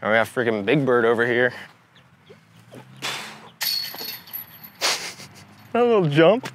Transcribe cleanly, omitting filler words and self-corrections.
And we got freaking Big Bird over here. A little jump.